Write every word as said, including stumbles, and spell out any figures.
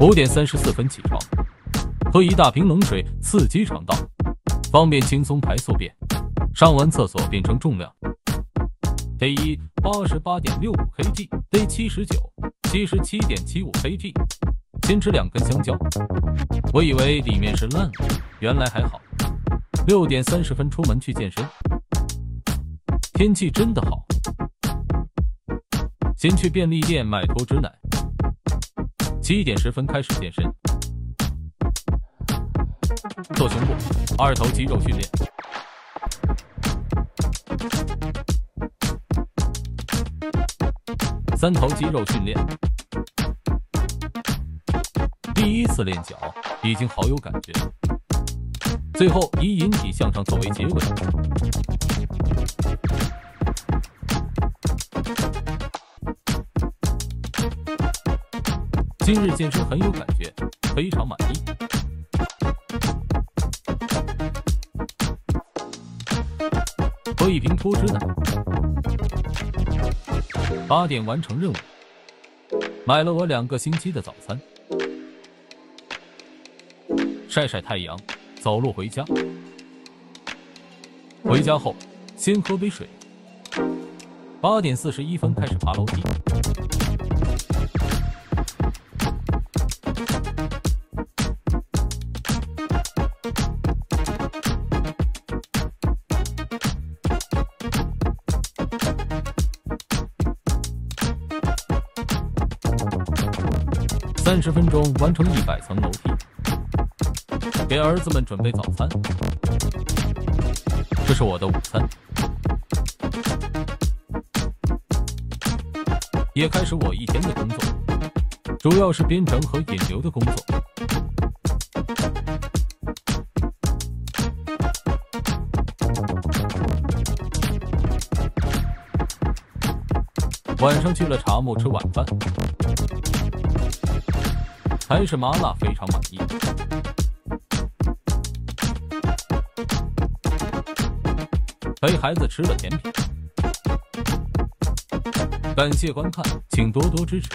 五点三十四分起床，喝一大瓶冷水刺激肠道，方便轻松排宿便。上完厕所变成重量。day 一八十八点六五 kg，day 七十九七十七点七五 kg。先吃两根香蕉，我以为里面是烂的，原来还好。六点三十分出门去健身，天气真的好。先去便利店买脱脂奶。 七点十分开始健身，做胸部、二头肌肉训练。三头肌肉训练。第一次练脚，已经好有感觉。最后以引体向上作为结尾。今日健身很有感觉，非常满意。喝一瓶脱脂奶。八点完成任务，买了我两个星期的早餐。晒晒太阳，走路回家。回家后先喝杯水。八点四十一分开始爬楼梯。 三十分钟完成一百层楼梯，给儿子们准备早餐。这是我的午餐，也开始我一天的工作，主要是编程和引流的工作。晚上去了茶木吃晚饭。 还是麻辣非常满意。陪孩子吃了甜品。感谢观看，请多多支持。